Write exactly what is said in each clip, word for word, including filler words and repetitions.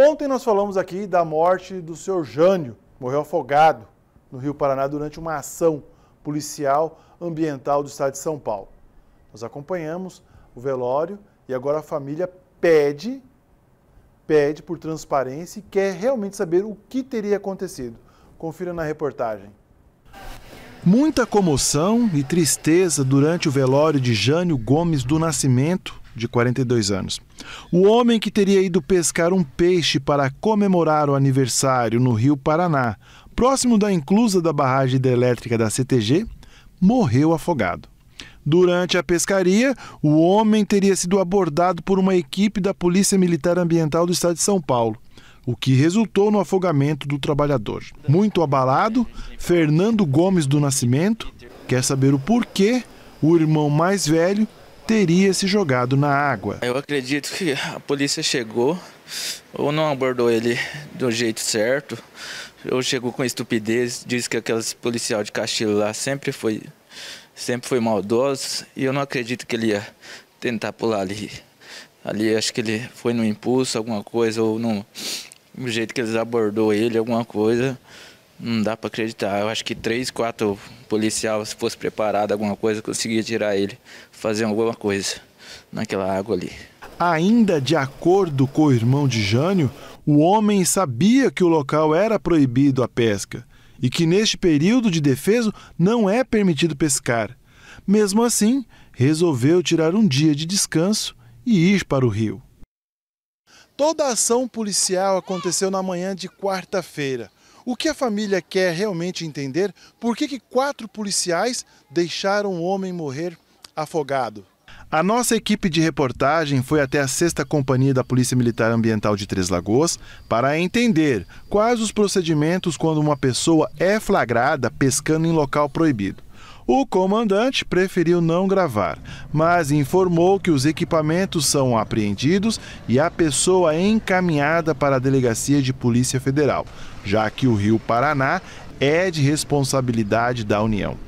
Ontem nós falamos aqui da morte do seu Jânio, morreu afogado no Rio Paraná durante uma ação policial ambiental do estado de São Paulo. Nós acompanhamos o velório e agora a família pede, pede por transparência e quer realmente saber o que teria acontecido. Confira na reportagem. Muita comoção e tristeza durante o velório de Jânio Gomes do Nascimento, de quarenta e dois anos. O homem que teria ido pescar um peixe para comemorar o aniversário no Rio Paraná, próximo da inclusa da barragem hidrelétrica da C T G, morreu afogado. Durante a pescaria, o homem teria sido abordado por uma equipe da Polícia Militar Ambiental do estado de São Paulo, o que resultou no afogamento do trabalhador. Muito abalado, Fernando Gomes do Nascimento quer saber o porquê o irmão mais velho teria se jogado na água. Eu acredito que a polícia chegou, ou não abordou ele do jeito certo, ou chegou com estupidez, diz que aqueles policial de Castilho lá sempre foi, sempre foi maldoso, e eu não acredito que ele ia tentar pular ali. Ali acho que ele foi no impulso, alguma coisa, ou não... O jeito que eles abordou ele, alguma coisa, não dá para acreditar. Eu acho que três, quatro policiais, se fosse preparado, alguma coisa, conseguia tirar ele, fazer alguma coisa naquela água ali. Ainda de acordo com o irmão de Jânio, o homem sabia que o local era proibido a pesca e que neste período de defeso não é permitido pescar. Mesmo assim, resolveu tirar um dia de descanso e ir para o rio. Toda a ação policial aconteceu na manhã de quarta-feira. O que a família quer realmente entender? Por que que quatro policiais deixaram o homem morrer afogado? A nossa equipe de reportagem foi até a sexta Companhia da Polícia Militar Ambiental de Três Lagoas para entender quais os procedimentos quando uma pessoa é flagrada pescando em local proibido. O comandante preferiu não gravar, mas informou que os equipamentos são apreendidos e a pessoa é encaminhada para a Delegacia de Polícia Federal, já que o Rio Paraná é de responsabilidade da União.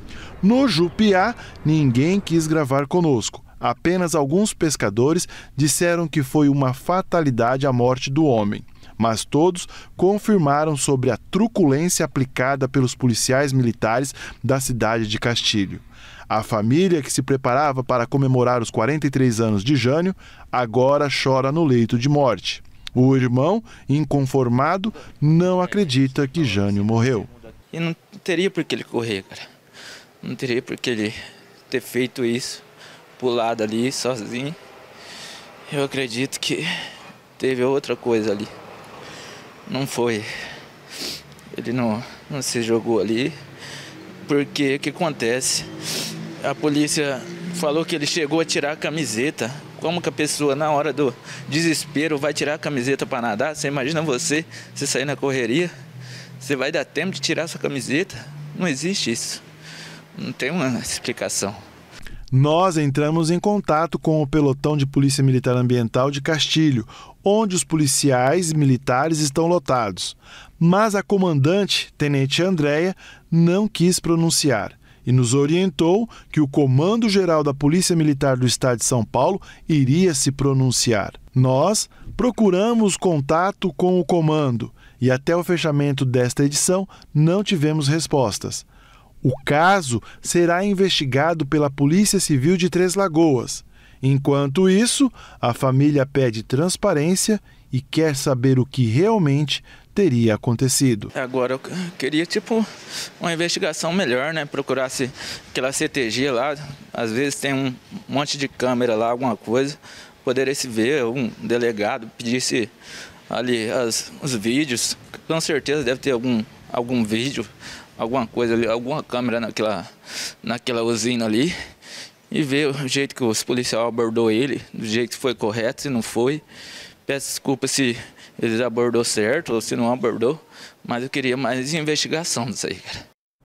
No Jupiá, ninguém quis gravar conosco. Apenas alguns pescadores disseram que foi uma fatalidade a morte do homem, mas todos confirmaram sobre a truculência aplicada pelos policiais militares da cidade de Castilho. A família que se preparava para comemorar os quarenta e três anos de Jânio agora chora no leito de morte. O irmão, inconformado, não acredita que Jânio morreu. E não teria por que ele correr, cara. Não teria por que ele ter feito isso, pulado ali, sozinho. Eu acredito que teve outra coisa ali. Não foi, ele não, não se jogou ali, porque o que acontece? A polícia falou que ele chegou a tirar a camiseta. Como que a pessoa, na hora do desespero, vai tirar a camiseta para nadar? Você imagina você, você sair na correria, você vai dar tempo de tirar sua camiseta? Não existe isso, não tem uma explicação. Nós entramos em contato com o pelotão de Polícia Militar Ambiental de Castilho, onde os policiais e militares estão lotados. Mas a comandante, Tenente Andréia, não quis pronunciar e nos orientou que o Comando-Geral da Polícia Militar do estado de São Paulo iria se pronunciar. Nós procuramos contato com o comando e até o fechamento desta edição não tivemos respostas. O caso será investigado pela Polícia Civil de Três Lagoas. Enquanto isso, a família pede transparência e quer saber o que realmente teria acontecido. Agora eu queria, tipo, uma investigação melhor, né? Procurar se aquela C T G lá, às vezes tem um monte de câmera lá, alguma coisa, poderia se ver, um delegado pedisse ali as, os vídeos, com certeza deve ter algum, algum vídeo, alguma coisa ali, alguma câmera naquela, naquela usina ali, e ver o jeito que os policiais abordou ele, do jeito que foi correto, se não foi. Peço desculpa se eles abordou certo ou se não abordou, mas eu queria mais investigação disso aí, cara.